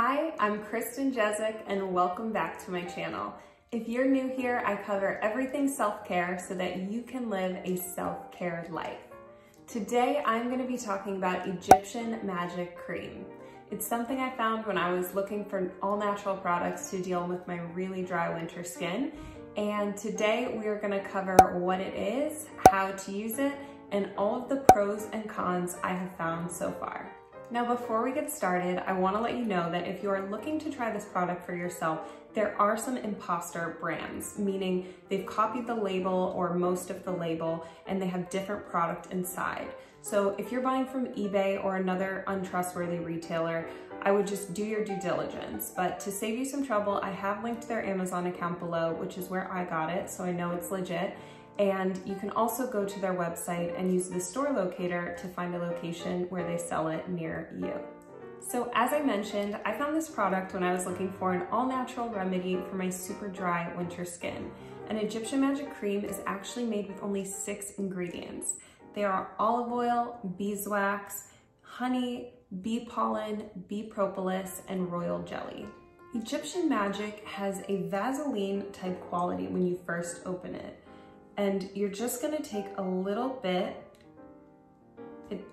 Hi, I'm Kristen Chittock and welcome back to my channel. If you're new here, I cover everything self-care so that you can live a self-care life. Today, I'm going to be talking about Egyptian Magic Cream. It's something I found when I was looking for all-natural products to deal with my really dry winter skin. And today, we are going to cover what it is, how to use it, and all of the pros and cons I have found so far. Now, before we get started, I want to let you know that if you are looking to try this product for yourself, there are some imposter brands, meaning they've copied the label or most of the label, and they have different product inside. So if you're buying from eBay or another untrustworthy retailer, I would just do your due diligence. But to save you some trouble, I have linked their Amazon account below, which is where I got it, so I know it's legit. And you can also go to their website and use the store locator to find a location where they sell it near you. So as I mentioned, I found this product when I was looking for an all-natural remedy for my super dry winter skin. An Egyptian Magic Cream is actually made with only 6 ingredients. They are olive oil, beeswax, honey, bee pollen, bee propolis, and royal jelly. Egyptian Magic has a Vaseline type quality when you first open it. And you're just gonna take a little bit,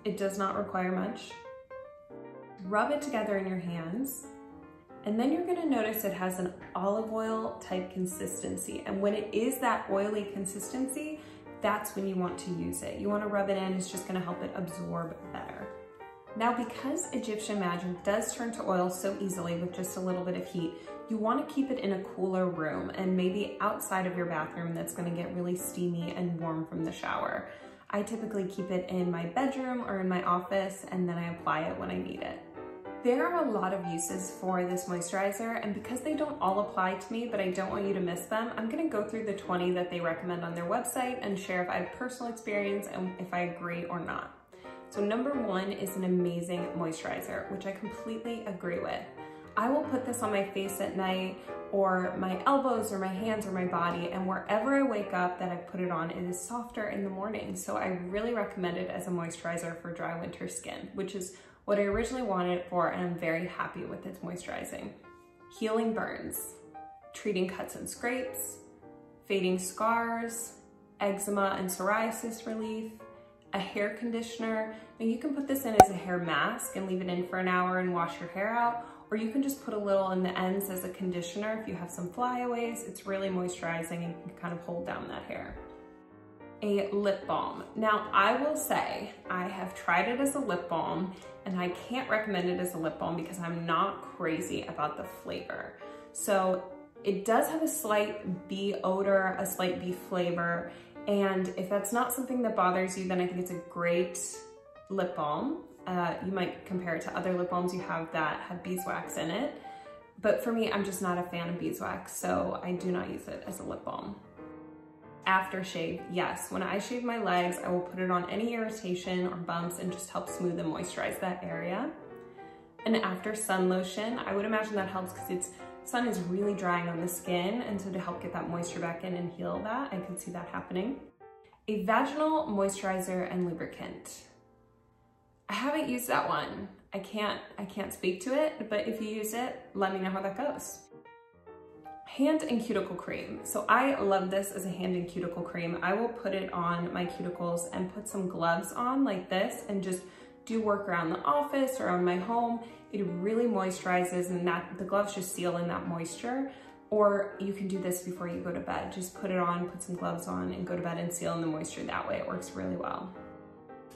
it does not require much, rub it together in your hands, and then you're gonna notice it has an olive oil type consistency. And when it is that oily consistency, that's when you want to use it. You wanna rub it in, it's just gonna help it absorb better. Now, because Egyptian Magic does turn to oil so easily with just a little bit of heat, you want to keep it in a cooler room and maybe outside of your bathroom that's going to get really steamy and warm from the shower. I typically keep it in my bedroom or in my office, and then I apply it when I need it. There are a lot of uses for this moisturizer, and because they don't all apply to me, but I don't want you to miss them, I'm going to go through the 20 that they recommend on their website and share if I have personal experience and if I agree or not. So number 1 is an amazing moisturizer, which I completely agree with. I will put this on my face at night or my elbows or my hands or my body, and wherever I wake up that I put it on, it is softer in the morning. So I really recommend it as a moisturizer for dry winter skin, which is what I originally wanted it for, and I'm very happy with its moisturizing. Healing burns, treating cuts and scrapes, fading scars, eczema and psoriasis relief, a hair conditioner. Now you can put this in as a hair mask and leave it in for an hour and wash your hair out, or you can just put a little in the ends as a conditioner if you have some flyaways. It's really moisturizing and can kind of hold down that hair. A lip balm. Now I will say I have tried it as a lip balm and I can't recommend it as a lip balm because I'm not crazy about the flavor. So it does have a slight bee odor, a slight bee flavor. And if that's not something that bothers you, then I think it's a great lip balm. You might compare it to other lip balms you have that have beeswax in it. But for me, I'm just not a fan of beeswax, so I do not use it as a lip balm. Aftershave, yes. When I shave my legs, I will put it on any irritation or bumps and just help smooth and moisturize that area. And after sun lotion, I would imagine that helps because sun is really drying on the skin, and so to help get that moisture back in and heal that, I can see that happening. A vaginal moisturizer and lubricant. I haven't used that one. I can't speak to it, but if you use it, let me know how that goes. Hand and cuticle cream. So I love this as a hand and cuticle cream. I will put it on my cuticles and put some gloves on like this and just do work around the office or on my home. It really moisturizes, and that the gloves just seal in that moisture. Or you can do this before you go to bed. Just put it on, put some gloves on, and go to bed and seal in the moisture that way. It works really well.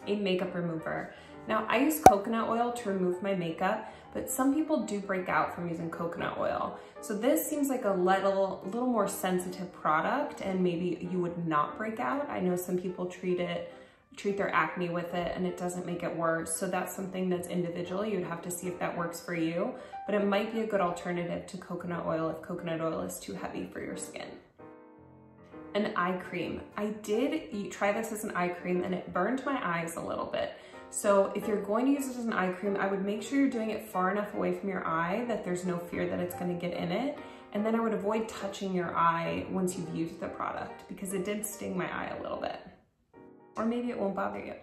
A makeup remover. Now I use coconut oil to remove my makeup, but some people do break out from using coconut oil. So this seems like a little more sensitive product, and maybe you would not break out. I know some people treat their acne with it and it doesn't make it worse. So that's something that's individual. You'd have to see if that works for you, but it might be a good alternative to coconut oil if coconut oil is too heavy for your skin. An eye cream. I did try this as an eye cream and it burned my eyes a little bit. So if you're going to use it as an eye cream, I would make sure you're doing it far enough away from your eye that there's no fear that it's gonna get in it. And then I would avoid touching your eye once you've used the product because it did sting my eye a little bit. Or maybe it won't bother you.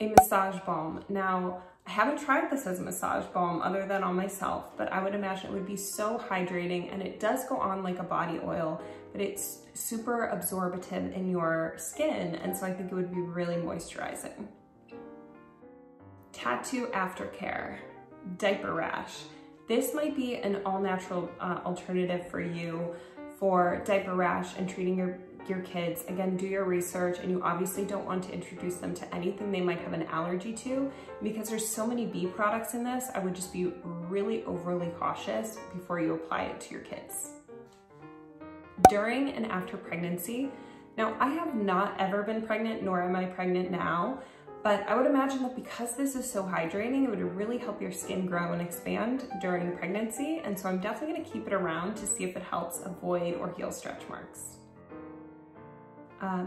A massage balm. Now, I haven't tried this as a massage balm other than on myself, but I would imagine it would be so hydrating, and it does go on like a body oil, but it's super absorbative in your skin, and so I think it would be really moisturizing. Tattoo aftercare, diaper rash. This might be an all-natural alternative for you for diaper rash and treating your kids. Again, do your research, and you obviously don't want to introduce them to anything they might have an allergy to. Because there's so many bee products in this, I would just be really overly cautious before you apply it to your kids. During and after pregnancy. Now, I have not ever been pregnant, nor am I pregnant now, but I would imagine that because this is so hydrating, it would really help your skin grow and expand during pregnancy. And so I'm definitely gonna keep it around to see if it helps avoid or heal stretch marks.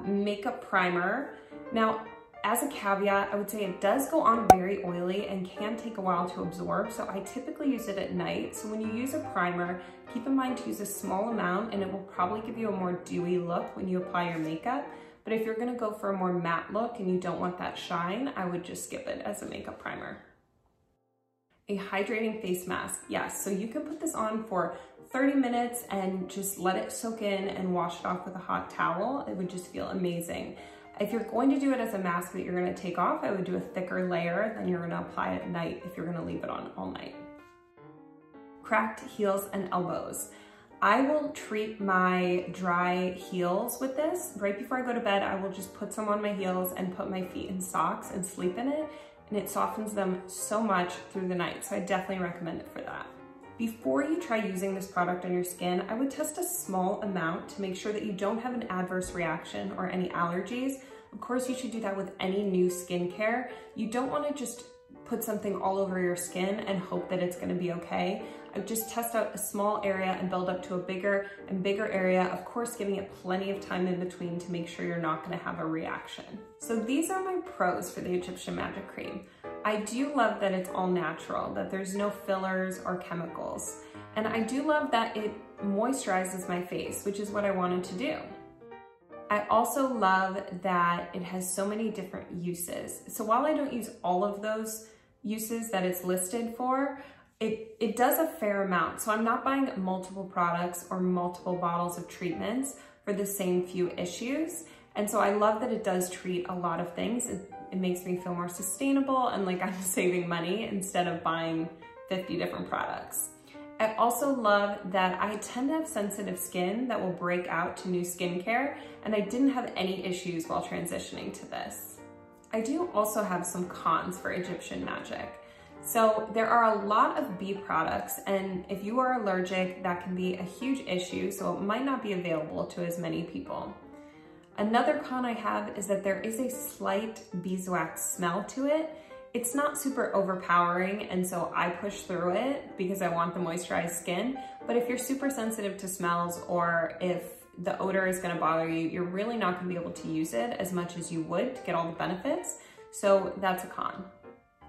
Makeup primer. Now, as a caveat, I would say it does go on very oily and can take a while to absorb, so I typically use it at night. So when you use a primer, keep in mind to use a small amount, and it will probably give you a more dewy look when you apply your makeup. But if you're gonna go for a more matte look and you don't want that shine, I would just skip it as a makeup primer. A hydrating face mask, yes. So you can put this on for 30 minutes and just let it soak in and wash it off with a hot towel. It would just feel amazing. If you're going to do it as a mask that you're gonna take off, I would do a thicker layer, then you're gonna apply it at night if you're gonna leave it on all night. Cracked heels and elbows. I will treat my dry heels with this. Right before I go to bed, I will just put some on my heels and put my feet in socks and sleep in it, and it softens them so much through the night, so I definitely recommend it for that. Before you try using this product on your skin, I would test a small amount to make sure that you don't have an adverse reaction or any allergies. Of course, you should do that with any new skincare. You don't want to just put something all over your skin and hope that it's going to be okay. I would just test out a small area and build up to a bigger and bigger area, of course giving it plenty of time in between to make sure you're not going to have a reaction. So these are my pros for the Egyptian Magic Cream. I do love that it's all natural, that there's no fillers or chemicals. And I do love that it moisturizes my face, which is what I wanted to do. I also love that it has so many different uses. So while I don't use all of those uses that it's listed for, it does a fair amount. So I'm not buying multiple products or multiple bottles of treatments for the same few issues. And so I love that it does treat a lot of things. It makes me feel more sustainable and like I'm saving money instead of buying 50 different products. I also love that I tend to have sensitive skin that will break out to new skincare, and I didn't have any issues while transitioning to this. I do also have some cons for Egyptian Magic. So there are a lot of bee products, and if you are allergic, that can be a huge issue, so it might not be available to as many people. Another con I have is that there is a slight beeswax smell to it. It's not super overpowering, and so I push through it because I want the moisturized skin. But if you're super sensitive to smells, or if the odor is gonna bother you, you're really not gonna be able to use it as much as you would to get all the benefits. So that's a con.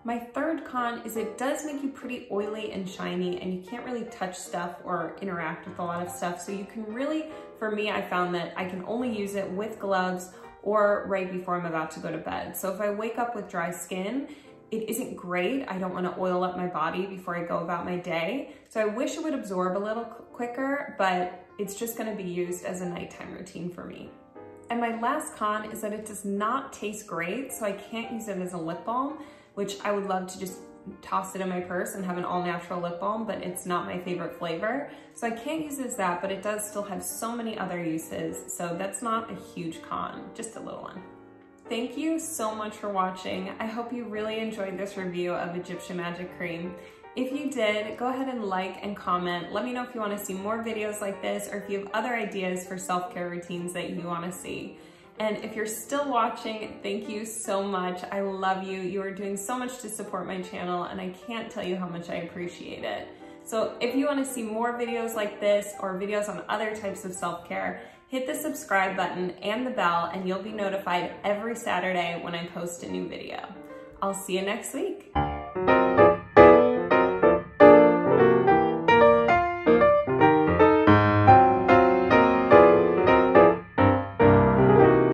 My third con is it does make you pretty oily and shiny, and you can't really touch stuff or interact with a lot of stuff. So you can really, for me, I found that I can only use it with gloves or right before I'm about to go to bed. So if I wake up with dry skin, it isn't great. I don't want to oil up my body before I go about my day. So I wish it would absorb a little quicker, but it's just going to be used as a nighttime routine for me. And my last con is that it does not taste great, so I can't use it as a lip balm, which I would love to just toss it in my purse and have an all-natural lip balm, but it's not my favorite flavor. So I can't use it as that, but it does still have so many other uses. So that's not a huge con, just a little one. Thank you so much for watching. I hope you really enjoyed this review of Egyptian Magic Cream. If you did, go ahead and like and comment. Let me know if you want to see more videos like this, or if you have other ideas for self-care routines that you want to see. And if you're still watching, thank you so much. I love you. You are doing so much to support my channel, and I can't tell you how much I appreciate it. So if you want to see more videos like this or videos on other types of self-care, hit the subscribe button and the bell, and you'll be notified every Saturday when I post a new video. I'll see you next week.